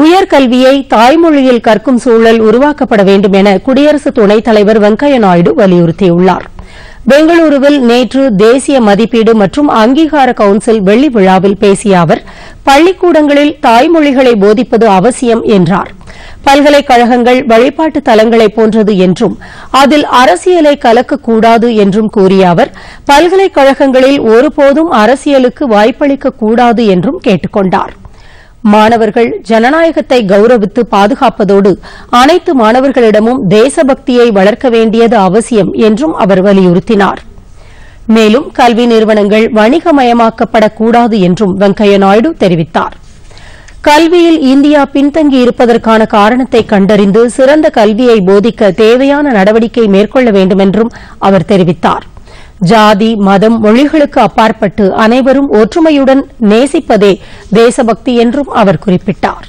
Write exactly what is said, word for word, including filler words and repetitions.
உயர்கல்வியை தாய்மொழியில் கற்கும் சூழல் உருவாக்கப்பட வேண்டும் என குடியரசு துணைத் தலைவர் வெங்கையா நாயுடு வலியுறுத்தியுள்ளார். பெங்களூருவில் நேற்று தேசிய மதிப்பீடு மற்றும் அங்கீகார கவுன்சில் வெள்ளி விழாவில் பேசிய அவர், பள்ளிக்கூடங்களில் தாய்மொழிகளை போதிப்பது அவசியம் என்றார். பல்கலைக்கழகங்கள் வழிபாட்டு தலங்களை போன்றது என்றும் அதில் அரசியலை கலக்கக்கூடாது என்றும் கூறிய அவர், பல்கலைக்கழகங்களில் ஒருபோதும் அரசியலுக்கு வாய்ப்பளிக்கக்கூடாது என்றும் கேட்டுக் கொண்டார். மாணவர்கள் ஜனநாயகத்தை கௌரவித்து பாதுகாப்பதோடு அனைத்து மாணவர்களிடமும் தேசபக்தியை வளர்க்க வேண்டியது அவசியம் என்றும் அவர் வலியுறுத்தினார். மேலும் கல்வி நிறுவனங்கள் வணிகமயமாக்கப்படக்கூடாது என்றும் வெங்கையா நாயுடு தெரிவித்தார். கல்வியில் இந்தியா பின்தங்கியிருப்பதற்கான காரணத்தை கண்டறிந்து சிறந்த கல்வியை போதிக்க தேவையான நடவடிக்கை மேற்கொள்ள வேண்டும் என்றும் அவர் தெரிவித்தார். ஜாதி, மதம், மொழிகளுக்கு அப்பாற்பட்டு அனைவரும் ஒற்றுமையுடன் நேசிப்பதே தேசபக்தி என்றும் அவர் குறிப்பிட்டார்.